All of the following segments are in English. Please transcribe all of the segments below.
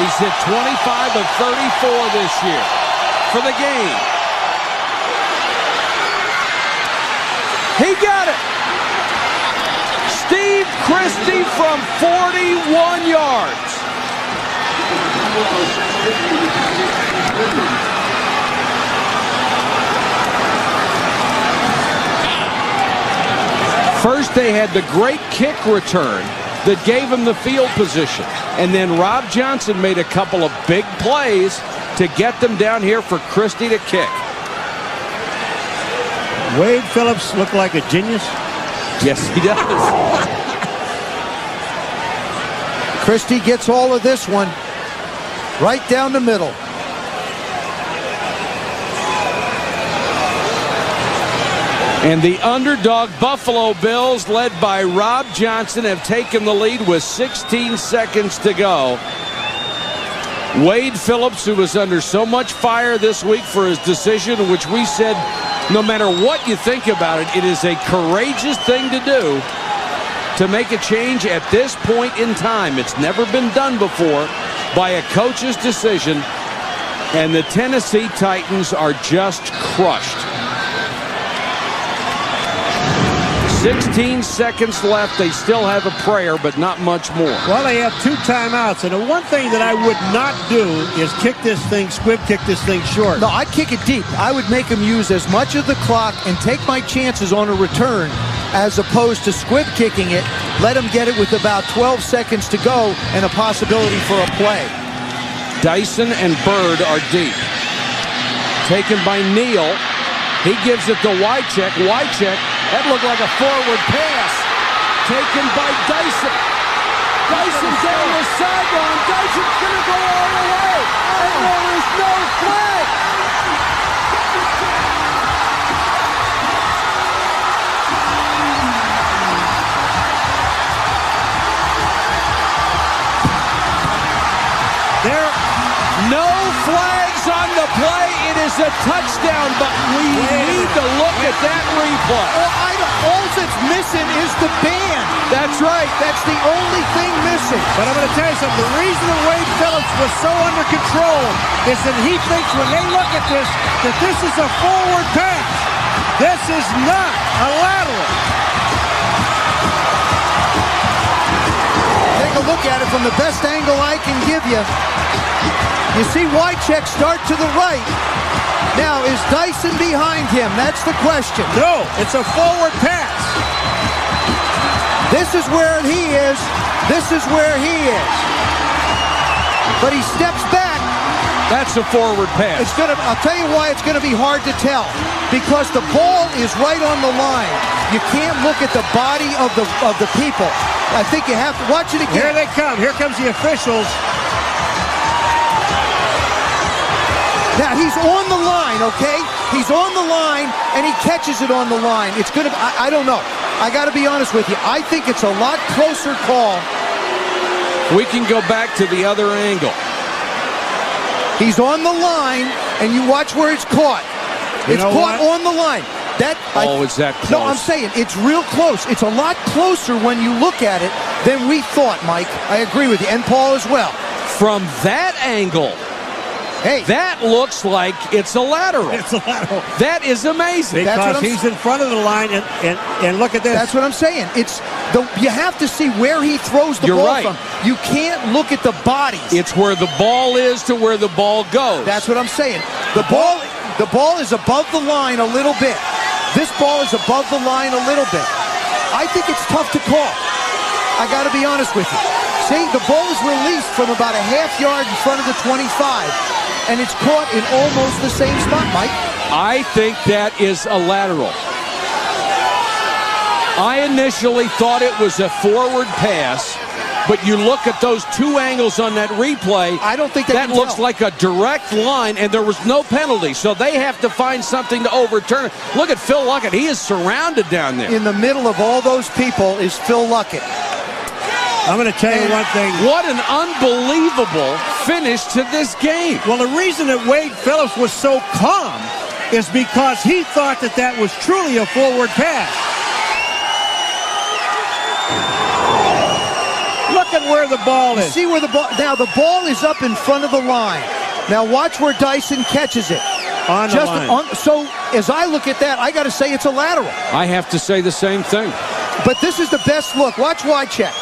He's hit 25 of 34 this year for the game. He got it. Steve Christie from 41 yards. First, they had the great kick return that gave him the field position. And then Rob Johnson made a couple of big plays to get them down here for Christie to kick. Wade Phillips looked like a genius. Yes, he does. Christie gets all of this one right down the middle. And the underdog Buffalo Bills, led by Rob Johnson, have taken the lead with 16 seconds to go. Wade Phillips, who was under so much fire this week for his decision, which we said, no matter what you think about it, it is a courageous thing to do to make a change at this point in time. It's never been done before by a coach's decision, and the Tennessee Titans are just crushed. 16 seconds left. They still have a prayer, but not much more. Well, they have two timeouts, and the one thing that I would not do is kick this thing, kick this thing short. No, I'd kick it deep. I would make them use as much of the clock and take my chances on a return as opposed to squib kicking it. Let them get it with about 12 seconds to go and a possibility for a play. Dyson and Bird are deep. Taken by Neal. He gives it to Wycheck. Wycheck. That looked like a forward pass taken by Dyson. Dyson down the sideline. Dyson's going to go all the way. And there is no flag. There no flags on the play. It is a touchdown, but we need to look at that replay. All that's missing is the band. That's right. That's the only thing missing. But I'm going to tell you something. The reason that Wade Phillips was so under control is that he thinks when they look at this, that this is a forward pass. This is not a lateral. Take a look at it from the best angle I can give you. You see Wycheck start to the right. Now, is Dyson behind him? That's the question. No, it's a forward pass. This is where he is. This is where he is. But he steps back. That's a forward pass. I'll tell you why it's going to be hard to tell. Because the ball is right on the line. You can't look at the body of the people. I think you have to watch it again. Here they come. Here comes the officials. Now, he's on the line, okay? He's on the line, and he catches it on the line. It's going to I don't know. I got to be honest with you. I think it's a lot closer call. We can go back to the other angle. He's on the line, and you watch where it's caught. It's caught on the line. Is that close? No, I'm saying it's real close. It's a lot closer when you look at it than we thought, Mike. I agree with you, and Paul as well. From that angle... Hey, that looks like it's a lateral. It's a lateral. That is amazing. Because he's in front of the line, and look at this. That's what I'm saying. You have to see where he throws the ball from. You can't look at the bodies. It's where the ball is to where the ball goes. That's what I'm saying. The ball is above the line a little bit. This ball is above the line a little bit. I think it's tough to call. I got to be honest with you. See, the ball is released from about a half yard in front of the 25. And it's caught in almost the same spot, Mike. I think that is a lateral. I initially thought it was a forward pass, but you look at those two angles on that replay, I don't think that looks like a direct line, and there was no penalty, so they have to find something to overturn it. Look at Phil Luckett. He is surrounded down there. In the middle of all those people is Phil Luckett. I'm going to tell you one thing. What an unbelievable finish to this game. Well, the reason that Wade Phillips was so calm is because he thought that that was truly a forward pass. Look at at where the ball is. See where the ball. Now the ball is up in front of the line. Now watch where Dyson catches it. On the line. So as I look at that, I got to say it's a lateral. I have to say the same thing. But this is the best look. Watch Wycheck.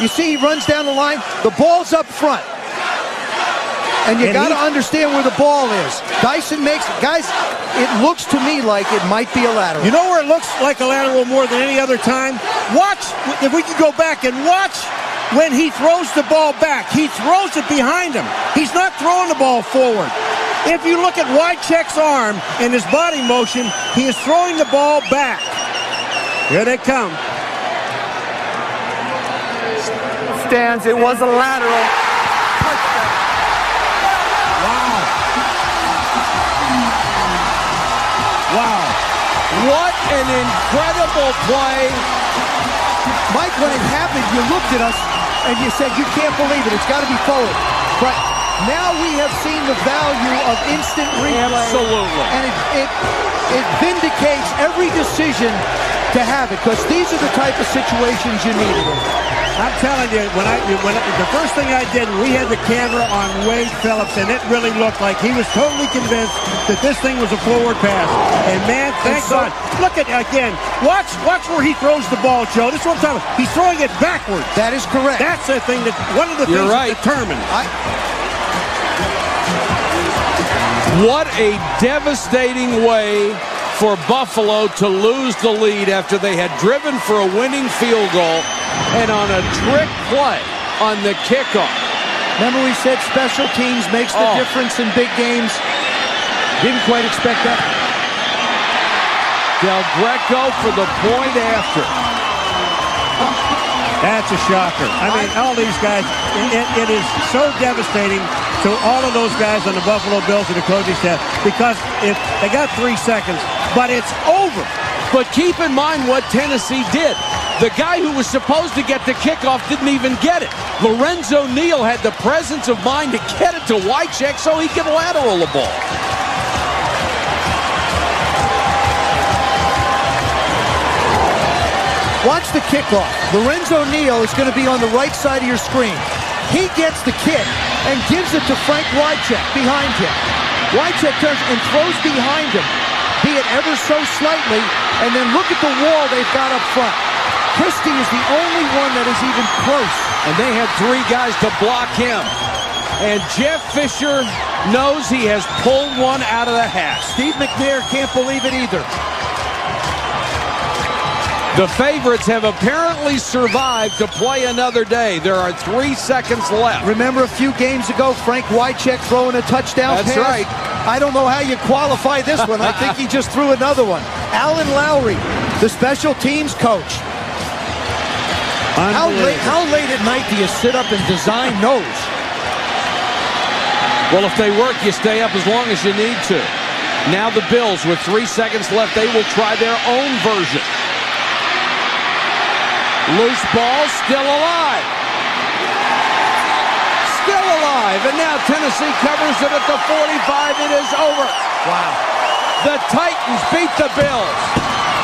You see he runs down the line. The ball's up front. And you got to understand where the ball is. Dyson makes it. Guys, it looks to me like it might be a lateral. You know where it looks like a lateral more than any other time? Watch, if we can go back and watch when he throws the ball back. He throws it behind him. He's not throwing the ball forward. If you look at Wycheck's arm and his body motion, he is throwing the ball back. Here they come. Stands, it was a lateral. Wow, what an incredible play. Mike, when it happened, you looked at us and you said, you can't believe it, it's got to be forward. But now we have seen the value of instant replay. Absolutely. And it vindicates every decision to have it, because these are the type of situations you need it in. I'm telling you, the first thing I did, we had the camera on Wade Phillips, and it really looked like he was totally convinced that this thing was a forward pass. And man, thank God. Look at again. Watch where he throws the ball, Joe. This is what I'm talking about. He's throwing it backwards. That is correct. That's the thing that one of the things that determined. What a devastating way for Buffalo to lose the lead after they had driven for a winning field goal, and on a trick play on the kickoff. Remember we said special teams makes the difference in big games? Didn't quite expect that. Del Greco for the point after. That's a shocker. I mean, all these guys, it is so devastating to all of those guys on the Buffalo Bills and the coaching staff, because if they got 3 seconds, but it's over. But keep in mind what Tennessee did. The guy who was supposed to get the kickoff didn't even get it. Lorenzo Neal had the presence of mind to get it to Wycheck so he could lateral the ball. Watch the kickoff. Lorenzo Neal is going to be on the right side of your screen. He gets the kick and gives it to Frank Wycheck behind him. Wycheck turns and throws behind him, be it ever so slightly, and then look at the wall they've got up front. Christie is the only one that is even close. And they have three guys to block him. And Jeff Fisher knows he has pulled one out of the hat. Steve McNair can't believe it either. The favorites have apparently survived to play another day. There are 3 seconds left. Remember a few games ago, Frank Wycheck throwing a touchdown pass? That's right. I don't know how you qualify this one. I think he just threw another one. Alan Lowry, the special teams coach. How late at night do you sit up and design those? Well, if they work, you stay up as long as you need to. Now the Bills, with 3 seconds left, they will try their own version. Loose ball, still alive. Still alive. And now Tennessee covers it at the 45. It is over. Wow. The Titans beat the Bills.